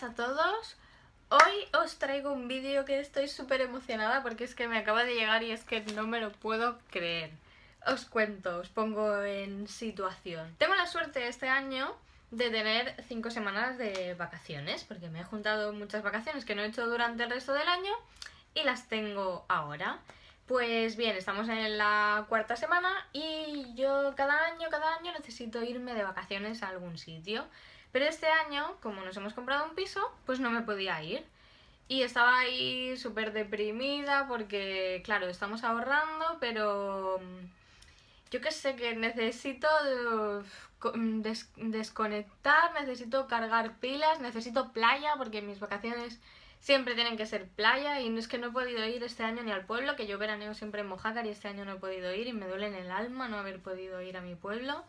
buenas a todos. Hoy os traigo un vídeo que estoy súper emocionada porque es que me acaba de llegar y es que no me lo puedo creer. Os cuento, os pongo en situación. Tengo la suerte este año de tener 5 semanas de vacaciones porque me he juntado muchas vacaciones que no he hecho durante el resto del año y las tengo ahora. Pues bien, estamos en la cuarta semana y yo cada año necesito irme de vacaciones a algún sitio. Pero este año, como nos hemos comprado un piso, pues no me podía ir. Y estaba ahí súper deprimida porque, claro, estamos ahorrando, pero yo que sé, que necesito desconectar, necesito cargar pilas, necesito playa porque mis vacaciones siempre tienen que ser playa y no es que no he podido ir este año ni al pueblo, que yo veraneo siempre en Mojácar y este año no he podido ir y me duele en el alma no haber podido ir a mi pueblo.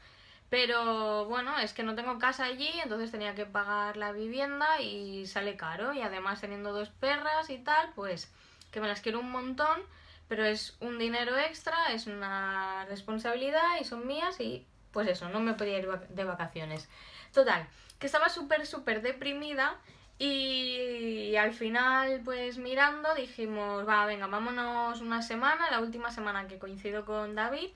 Pero bueno, es que no tengo casa allí, entonces tenía que pagar la vivienda y sale caro. Y además teniendo 2 perras y tal, pues que me las quiero un montón, pero es un dinero extra, es una responsabilidad y son mías y pues eso, no me podía ir de vacaciones. Total, que estaba súper deprimida. Y al final, pues mirando, dijimos, va, venga, vámonos una semana, la última semana que coincido con David,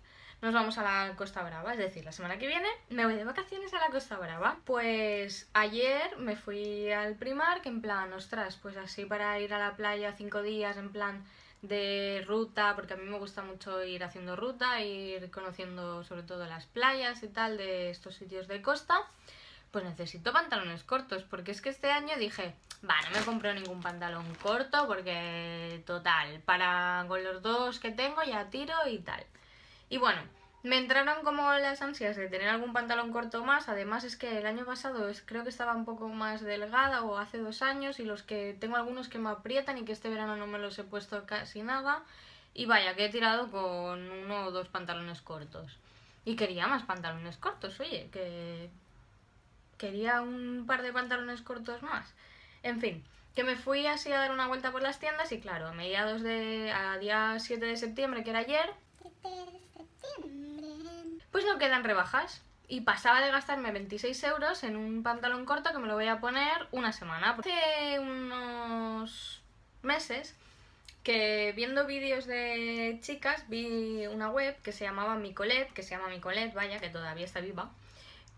nos vamos a la Costa Brava, es decir, la semana que viene me voy de vacaciones a la Costa Brava. Pues ayer me fui al Primark, en plan, ostras, pues así para ir a la playa 5 días, en plan de ruta, porque a mí me gusta mucho ir haciendo ruta, ir conociendo sobre todo las playas y tal de estos sitios de costa. Pues necesito pantalones cortos, porque es que este año dije, va, no me compro ningún pantalón corto, porque total, para con los 2 que tengo ya tiro y tal. Y bueno, me entraron como las ansias de tener algún pantalón corto más, además es que el año pasado creo que estaba un poco más delgada, o hace 2 años, y los que tengo algunos que me aprietan y que este verano no me los he puesto casi nada, y vaya, que he tirado con 1 o 2 pantalones cortos. Y quería más pantalones cortos, oye, que quería un par de pantalones cortos más. En fin, que me fui así a dar una vuelta por las tiendas y claro, a mediados de a día 7 de septiembre, que era ayer, pues no quedan rebajas. Y pasaba de gastarme 26 euros en un pantalón corto que me lo voy a poner una semana. Hace unos meses que viendo vídeos de chicas vi una web que se llamaba Micolet, vaya, que todavía está viva.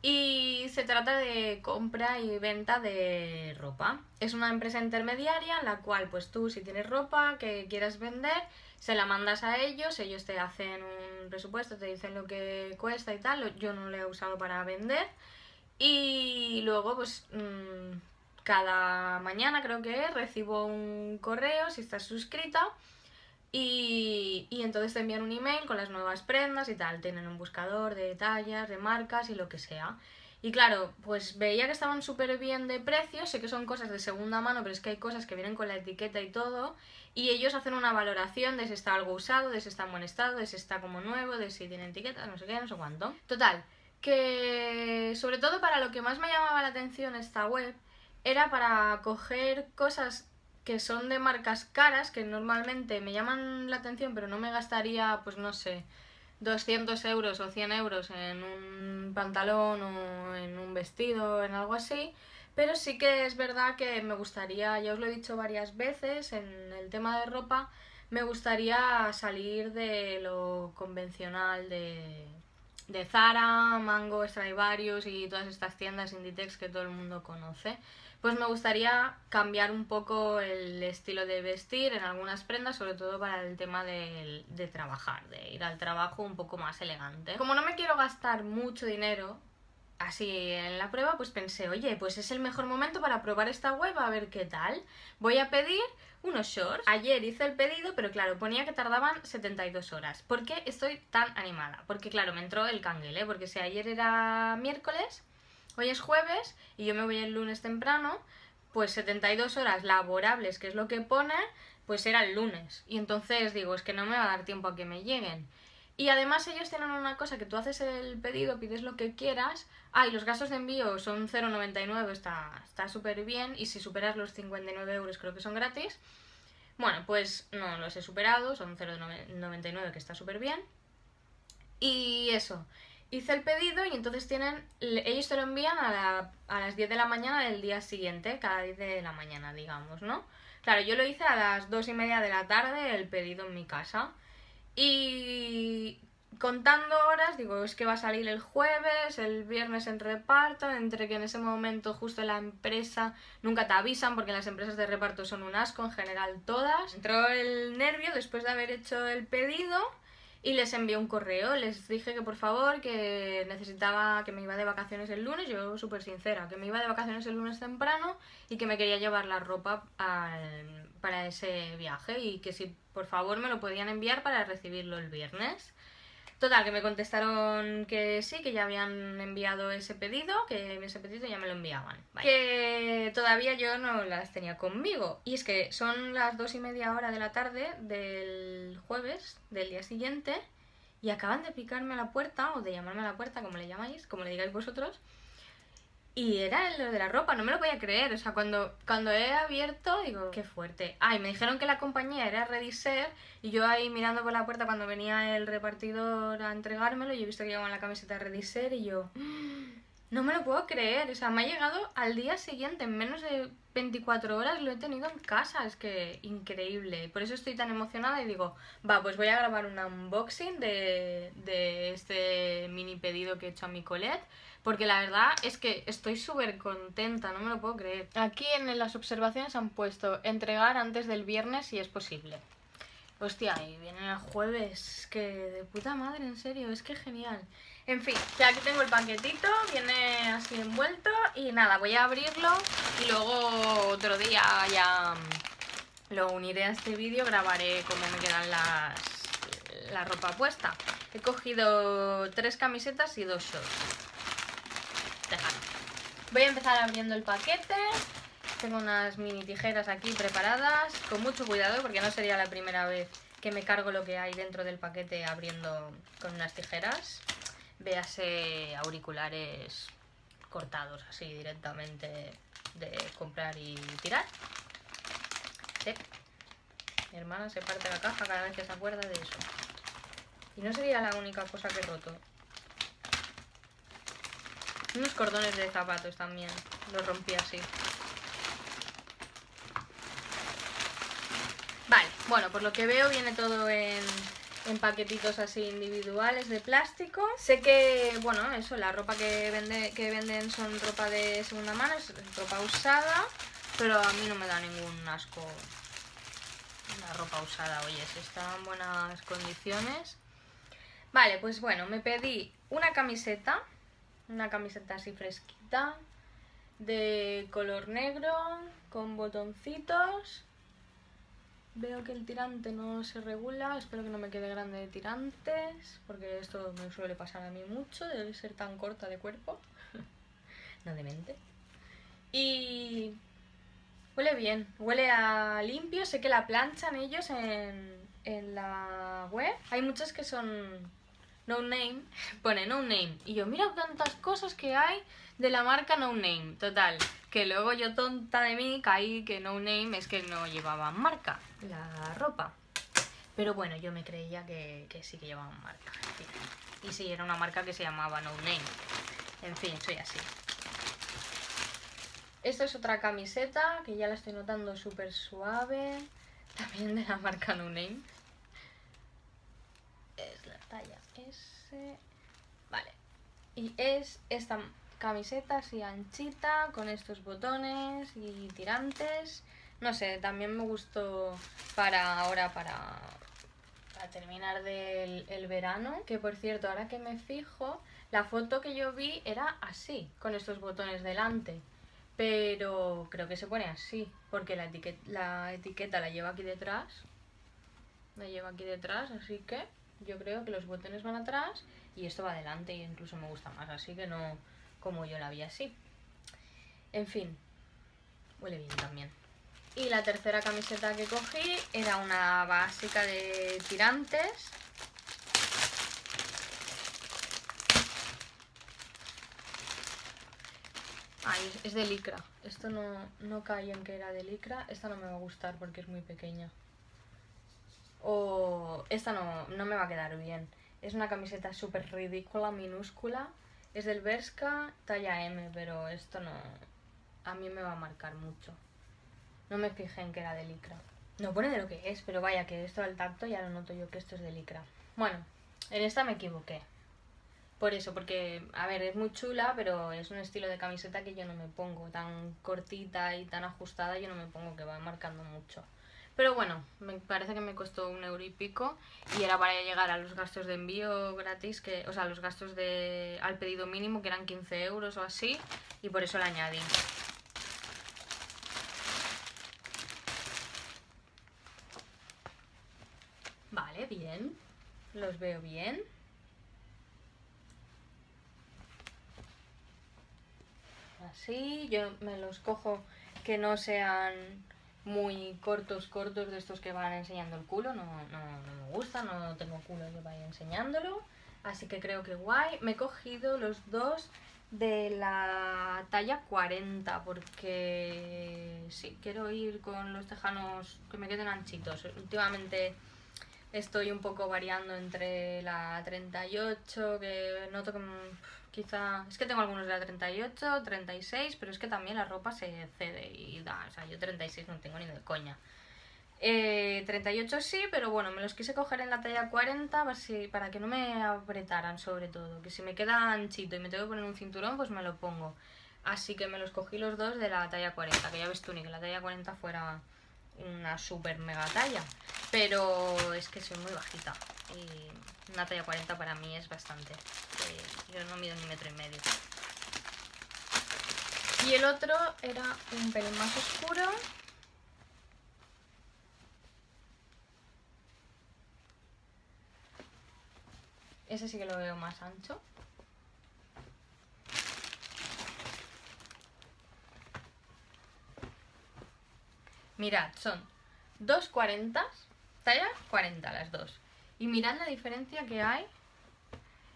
Y se trata de compra y venta de ropa. Es una empresa intermediaria en la cual pues tú, si tienes ropa que quieras vender, se la mandas a ellos, ellos te hacen un presupuesto, te dicen lo que cuesta y tal. Yo no lo he usado para vender. Y luego pues cada mañana creo que recibo un correo si estás suscrita. Y entonces te envían un email con las nuevas prendas y tal, tienen un buscador de tallas, de marcas y lo que sea. Y claro, pues veía que estaban súper bien de precio, sé que son cosas de segunda mano, pero es que hay cosas que vienen con la etiqueta y todo, y ellos hacen una valoración de si está algo usado, de si está en buen estado, de si está como nuevo, de si tiene etiqueta, no sé qué, no sé cuánto. Total, que sobre todo para lo que más me llamaba la atención esta web era para coger cosas que son de marcas caras, que normalmente me llaman la atención, pero no me gastaría, pues no sé, 200 euros o 100 euros en un pantalón o en un vestido, en algo así. Pero sí que es verdad que me gustaría, ya os lo he dicho varias veces, en el tema de ropa, me gustaría salir de lo convencional de Zara, Mango, Stradivarius y todas estas tiendas Inditex que todo el mundo conoce. Pues me gustaría cambiar un poco el estilo de vestir en algunas prendas, sobre todo para el tema de trabajar, de ir al trabajo un poco más elegante. Como no me quiero gastar mucho dinero así en la prueba, pues pensé, oye, pues es el mejor momento para probar esta web, a ver qué tal. Voy a pedir unos shorts. Ayer hice el pedido, pero claro, ponía que tardaban 72 horas. ¿Por qué estoy tan animada? Porque claro, me entró el canguele, porque si ayer era miércoles, hoy es jueves y yo me voy el lunes temprano, pues 72 horas laborables, que es lo que pone, pues era el lunes. Y entonces digo, es que no me va a dar tiempo a que me lleguen. Y además ellos tienen una cosa, que tú haces el pedido, pides lo que quieras. Ah, y los gastos de envío son 0,99, está súper bien. Y si superas los 59 euros creo que son gratis. Bueno, pues no los he superado, son 0,99, que está súper bien. Y eso. Hice el pedido y entonces tienen, ellos te lo envían a las 10 de la mañana del día siguiente, cada 10 de la mañana, digamos, ¿no? Claro, yo lo hice a las 2:30 de la tarde el pedido en mi casa. Y contando horas, digo, es que va a salir el jueves, el viernes en reparto, entre que en ese momento justo la empresa nunca te avisan porque las empresas de reparto son un asco en general todas. Entró el nervio después de haber hecho el pedido. Y les envié un correo, les dije que por favor, que necesitaba, que me iba de vacaciones el lunes, yo súper sincera, que me iba de vacaciones el lunes temprano y que me quería llevar la ropa para ese viaje y que si por favor me lo podían enviar para recibirlo el viernes. Total, que me contestaron que sí, que ya habían enviado ese pedido, que ese pedido ya me lo enviaban. Vale. Que todavía yo no las tenía conmigo. Y es que son las 2:30 de la tarde del jueves, del día siguiente, y acaban de picarme a la puerta, o de llamarme a la puerta, como le llamáis, como le digáis vosotros. Y era lo de la ropa, no me lo podía creer. O sea, cuando he abierto, digo, qué fuerte. Ah, y me dijeron que la compañía era Rediser. Y yo ahí mirando por la puerta cuando venía el repartidor a entregármelo. Y he visto que llevaban la camiseta Rediser. Y yo, no me lo puedo creer. O sea, me ha llegado al día siguiente. En menos de 24 horas lo he tenido en casa. Es que increíble. Por eso estoy tan emocionada. Y digo, va, pues voy a grabar un unboxing de este mini pedido que he hecho a Micolet. Porque la verdad es que estoy súper contenta, no me lo puedo creer. Aquí en las observaciones han puesto entregar antes del viernes si es posible. Hostia, y viene el jueves, que de puta madre, en serio, es que genial. En fin, que aquí tengo el paquetito, viene así envuelto y nada, voy a abrirlo y luego otro día ya lo uniré a este vídeo, grabaré cómo me quedan la ropa puesta. He cogido 3 camisetas y 2 shorts. Voy a empezar abriendo el paquete. Tengo unas mini tijeras aquí preparadas, con mucho cuidado porque no sería la primera vez que me cargo lo que hay dentro del paquete abriendo con unas tijeras. Véase auriculares cortados así directamente de comprar y tirar. Sí. Mi hermana se parte la caja cada vez que se acuerda de eso. Y no sería la única cosa que he roto. Unos cordones de zapatos también. Los rompí así. Vale, bueno, por lo que veo viene todo en paquetitos así individuales de plástico. Sé que, bueno, eso, la ropa que venden son ropa de segunda mano, es ropa usada. Pero a mí no me da ningún asco la ropa usada. Oye, si está en buenas condiciones. Vale, pues bueno, me pedí una camiseta. Una camiseta así fresquita, de color negro, con botoncitos. Veo que el tirante no se regula, espero que no me quede grande de tirantes, porque esto me suele pasar a mí mucho, debe ser tan corta de cuerpo, no de mente. Y huele bien, huele a limpio, sé que la planchan ellos en la web. Hay muchas que son... No Name, pone No Name. Y yo, mira tantas cosas que hay de la marca No Name. Total, que luego yo tonta de mí caí que No Name es que no llevaban marca la ropa. Pero bueno, yo me creía que sí que llevaban marca. En fin. Y sí, era una marca que se llamaba No Name. En fin, soy así. Esta es otra camiseta que ya la estoy notando súper suave. También de la marca No Name. Es la talla S. Vale. Y es esta camiseta así anchita, con estos botones y tirantes. No sé, también me gustó para ahora, para terminar el verano. Que por cierto, ahora que me fijo, la foto que yo vi era así, con estos botones delante. Pero creo que se pone así, porque la etiqueta la lleva aquí detrás. La lleva aquí detrás, así que... Yo creo que los botones van atrás y esto va adelante e incluso me gusta más, así que no como yo la vi así. En fin, huele bien también. Y la tercera camiseta que cogí era una básica de tirantes. Ay, es de licra. Esto no caí en que era de licra. Esta no me va a gustar porque es muy pequeña. O esta no me va a quedar bien. Es una camiseta súper ridícula, minúscula. Es del Bershka, talla M, pero esto no... A mí me va a marcar mucho. No me fijé en que era de licra. No pone de lo que es, pero vaya, que esto al tacto ya lo noto yo que esto es de licra. Bueno, en esta me equivoqué. Por eso, porque, a ver, es muy chula, pero es un estilo de camiseta que yo no me pongo. Tan cortita y tan ajustada yo no me pongo, que va marcando mucho. Pero bueno, me parece que me costó 1 euro y pico y era para llegar a los gastos de envío gratis, que, o sea, los gastos de al pedido mínimo, que eran 15 euros o así, y por eso la añadí. Vale, bien. Los veo bien. Así, yo me los cojo que no sean... muy cortos de estos que van enseñando el culo. No me gusta, no tengo culo que vaya enseñándolo, así que creo que guay. Me he cogido los dos de la talla 40 porque sí, quiero ir con los tejanos que me queden anchitos. Últimamente estoy un poco variando entre la 38, que noto que quizá... Es que tengo algunos de la 38, 36, pero es que también la ropa se cede y da. O sea, yo 36 no tengo ni de coña. 38 sí, pero bueno, me los quise coger en la talla 40 para que no me apretaran sobre todo. Que si me queda anchito y me tengo que poner un cinturón, pues me lo pongo. Así que me los cogí los dos de la talla 40, que ya ves tú, ni que la talla 40 fuera una super mega talla. Pero es que soy muy bajita y una talla 40 para mí es bastante. Yo no mido ni 1,5 metros. Y el otro era un pelín más oscuro. Ese sí que lo veo más ancho. Mirad, son dos 40, talla 40 las dos. Y mirad la diferencia que hay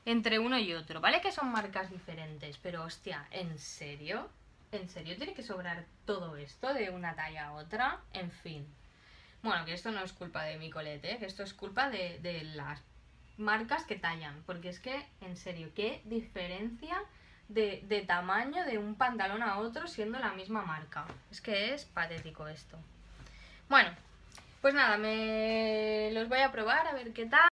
entre uno y otro. Vale que son marcas diferentes, pero hostia, ¿en serio? ¿En serio tiene que sobrar todo esto de una talla a otra? En fin. Bueno, que esto no es culpa de Micolet, ¿eh? Que esto es culpa de las marcas que tallan. Porque es que, en serio, ¿qué diferencia de tamaño de un pantalón a otro siendo la misma marca? Es que es patético esto. Bueno, pues nada, me los voy a probar a ver qué tal.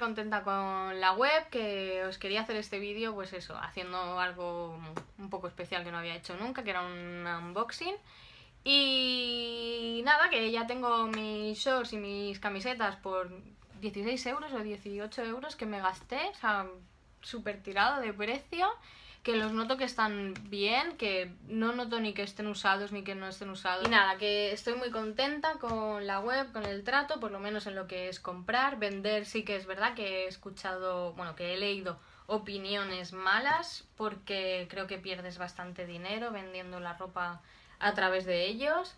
Contenta con la web, que os quería hacer este vídeo, pues eso, haciendo algo un poco especial que no había hecho nunca, que era un unboxing. Y nada, que ya tengo mis shorts y mis camisetas por 16 euros o 18 euros que me gasté, o sea, súper tirado de precio, que los noto que están bien, que no noto ni que estén usados ni que no estén usados. Y nada, que estoy muy contenta con la web, con el trato, por lo menos en lo que es comprar. Vender sí que es verdad que he escuchado, bueno, que he leído opiniones malas, porque creo que pierdes bastante dinero vendiendo la ropa a través de ellos,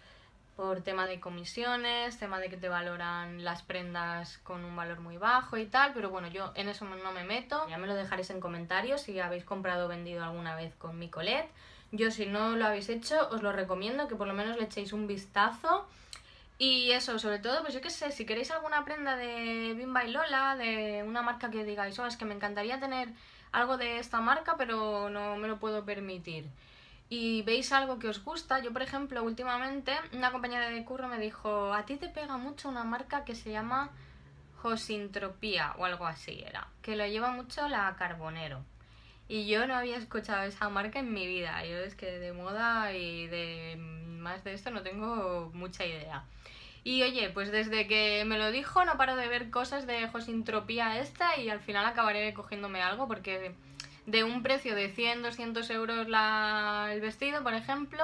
por tema de comisiones, tema de que te valoran las prendas con un valor muy bajo y tal, pero bueno, yo en eso no me meto. Ya me lo dejaréis en comentarios si habéis comprado o vendido alguna vez con Micolet. Yo, si no lo habéis hecho, os lo recomiendo, que por lo menos le echéis un vistazo. Y eso, sobre todo, pues yo qué sé, si queréis alguna prenda de Bimba y Lola, de una marca que digáis, oh, es que me encantaría tener algo de esta marca, pero no me lo puedo permitir, y veis algo que os gusta. Yo, por ejemplo, últimamente una compañera de curro me dijo, a ti te pega mucho una marca que se llama Josintropía o algo así era, que lo lleva mucho la Carbonero, y yo no había escuchado esa marca en mi vida. Yo es que de moda y de más de esto no tengo mucha idea. Y oye, pues desde que me lo dijo no paro de ver cosas de Josintropía esta, y al final acabaré cogiéndome algo, porque... de un precio de 100, 200 euros el vestido, por ejemplo,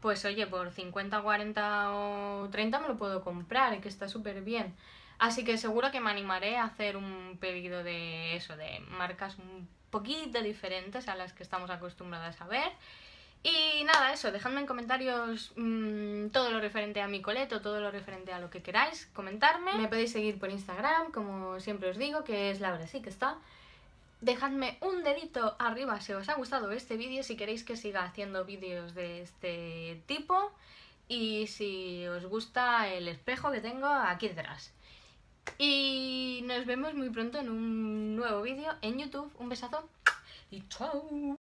pues oye, por 50, 40 o 30 me lo puedo comprar, que está súper bien. Así que seguro que me animaré a hacer un pedido de eso, de marcas un poquito diferentes a las que estamos acostumbradas a ver. Y nada, eso, dejadme en comentarios todo lo referente a Micolet, todo lo referente a lo que queráis comentarme. Me podéis seguir por Instagram, como siempre os digo, que es Laura sí que está. Dejadme un dedito arriba si os ha gustado este vídeo, si queréis que siga haciendo vídeos de este tipo. Y si os gusta el espejo que tengo aquí detrás. Y nos vemos muy pronto en un nuevo vídeo en YouTube. Un besazo y chao.